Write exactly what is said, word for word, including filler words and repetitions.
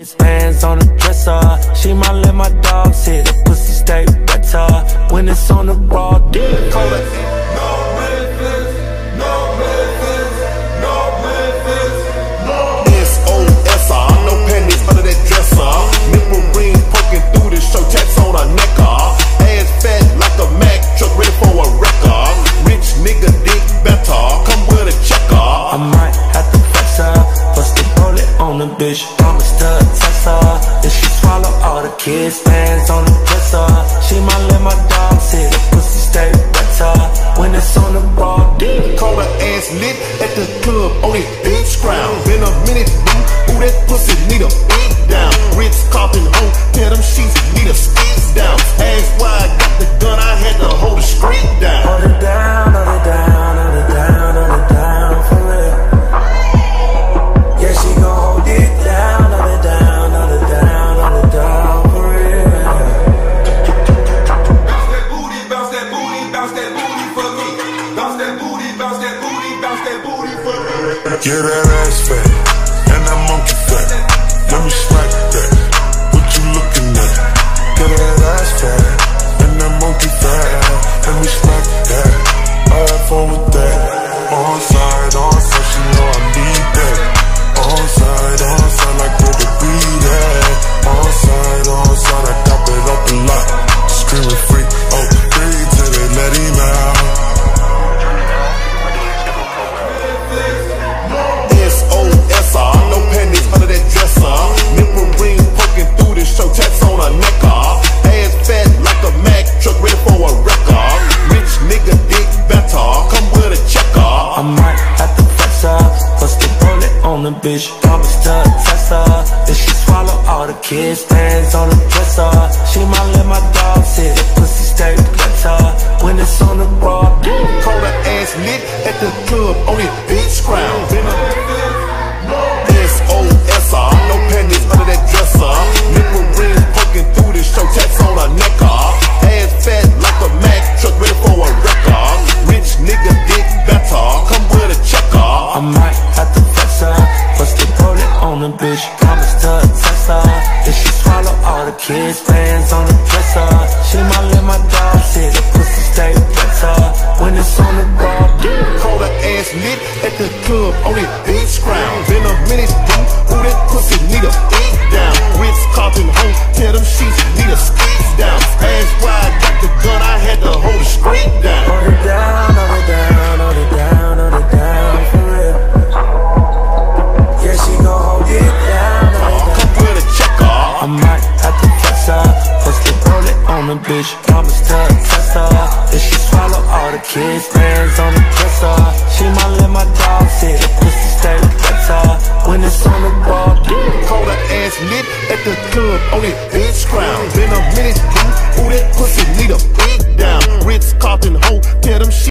His hands on the dresser, she might let my dog sit. The pussy stay better when it's on the raw deal. No benefits, no benefits, no benefits, no. S O S R, I'm no panties under that dresser. Nipple ring poking through the shirt, tats on her neck. Ass fat like a Mack truck, ready for a wrecker. Rich nigga dick better, come with a checker. I might have to flex her, bust the bullet on the bitch. If she swallow all the kids, hands on the dresser. She might let my dog sit. The pussy stay better when it's on the raw deal. Call her ass lit at the club on his bitch ground. Been a minute, ooh, ooh, that pussy need a beat down. Ritz Carlton on, tell them sheets need a squeeze down. Ass wide, got the gun, I had to hold the street down. Hold it down, hold it down, hold it down, hold it down for real. Yeah, she gon' hold it down. Yeah, that ass fat, and that monkey fat. Let me smack that. What you looking at? Yeah, that ass fat, and that monkey fat. Let me smack that. I have fun with that. On side, on side, she know I need that. On side, on side, like where the beat at. On side, on side, I cop it up a lot. Screaming free, oh free till they let him out. No panties under that dresser. Nipple ring poking through the shirt, tats on her neck. Ass fat like a Mack truck, ready for a wrecker. Rich nigga dick better, come with a checker. I might have to flex her, bust the bullet on the bitch. Promise to test her. If she swallow all the kids, hands on the dresser. She might let my dog sit. The pussy stay better when it's on the raw deal. Call her ass lit at the club on his bitch crown. S O S R, no panties under that dresser. Nipple rings poking through the shirt, tats on her neck. Ass fat like a Mack truck, ready for a wrecker. Rich nigga dick better, come with a checker. I might have to flex her, bust the bullet on the bitch. Promise to test her. If she swallow all the kids, hands on the dresser. She might let my dog sit. The pussy stay better when it's on the raw deal. Call her ass lit at the club on his bitch ground. Been a minute. Pussy need a beat down. Ritz Carlton home, tell them sheets need a squeeze down. Ass wide, got the gun, I had to hold the street down. Hold it down, hold it down, hold it down, hold it down for real. Yeah, she gon' hold it down. I'll come with a checker. I might have to flex her, bust the bullet on the bitch. Promise to test her. If she swallow all the kids, hands on the dresser. She might let my dog sit. The pussy stay better when it's on the wall. Call her ass lit at the club on his bitch crown. Been a minute, ooh, that pussy need a beat down. Ritz Carlton ho, tell them shit.